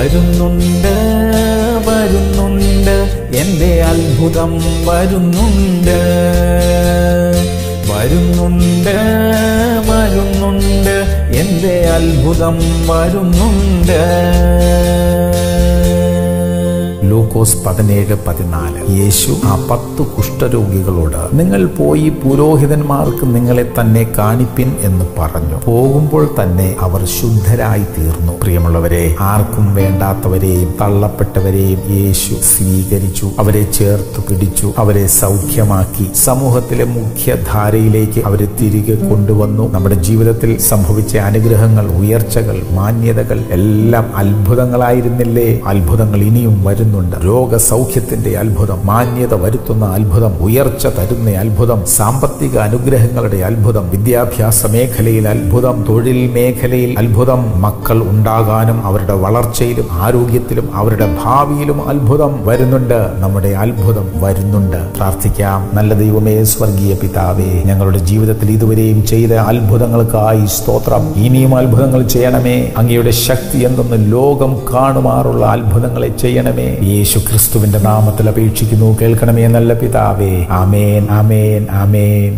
വരുന്നുണ്ട് എൻ്റെ അത്ഭുതം വരുന്നുണ്ട് എൻ്റെ അത്ഭുതം വരുന്നുണ്ട്. ലൂക്കോസ് 17:14. യേശു ആ 10 കുഷ്ഠരോഗികളോട് നിങ്ങൾ പോയി പുരോഹിതന്മാർക്ക് നിങ്ങളെ തന്നെ കാണിപ്പിൻ എന്ന് പറഞ്ഞു. പോകുമ്പോൾ തന്നെ അവർ ശുദ്ധരായി തീർന്നു. പ്രിയമുള്ളവരെ, ആർക്കും വേണ്ടാത്തവരെയും തള്ളപ്പെട്ടവരെയും യേശു സ്വീകരിച്ചു, അവരെ ചേർത്ത് പിടിച്ചു, അവരെ സൗഖ്യമാക്കി, സമൂഹത്തിലെ മുഖ്യധാരയിലേക്ക് അവരെ തിരികെ കൊണ്ടുവന്നു. നമ്മുടെ ജീവിതത്തിൽ സംഭവിച്ച അനുഗ്രഹങ്ങൾ, ഉയർച്ചകൾ, മാന്യതകൾ എല്ലാം അത്ഭുതങ്ങളായിരുന്നില്ലേ? അത്ഭുതങ്ങൾ ഇനിയും വരുന്നു. രോഗസൗഖ്യത്തിന്റെ അത്ഭുതം, മാന്യത വരുത്തുന്ന അത്ഭുതം, ഉയർച്ച തരുന്ന അത്ഭുതം, സാമ്പത്തിക അനുഗ്രഹങ്ങളുടെ അത്ഭുതം, വിദ്യാഭ്യാസ മേഖലയിൽ അത്ഭുതം, തൊഴിൽ മേഖലയിൽ അത്ഭുതം, മക്കൾ ഉണ്ടാകാനും അവരുടെ വളർച്ചയിലും ആരോഗ്യത്തിലും അവരുടെ ഭാവിയിലും അത്ഭുതം വരുന്നുണ്ട്. നമ്മുടെ അത്ഭുതം വരുന്നുണ്ട്. പ്രാർത്ഥിക്കാം. നല്ല ദൈവമേ, സ്വർഗീയ പിതാവേ, ഞങ്ങളുടെ ജീവിതത്തിൽ ഇതുവരെയും ചെയ്ത അത്ഭുതങ്ങൾക്കായി സ്തോത്രം. ഇനിയും അത്ഭുതങ്ങൾ ചെയ്യണമേ. അങ്ങയുടെ ശക്തി എന്തെന്ന് ലോകം കാണുമാറുള്ള അത്ഭുതങ്ങളെ ചെയ്യണമേ. യേശു ക്രിസ്തുവിന്റെ നാമത്തിൽ അപേക്ഷിക്കുന്നു കേൾക്കണമേ നല്ല പിതാവേ. ആമേൻ, ആമേൻ, ആമേൻ.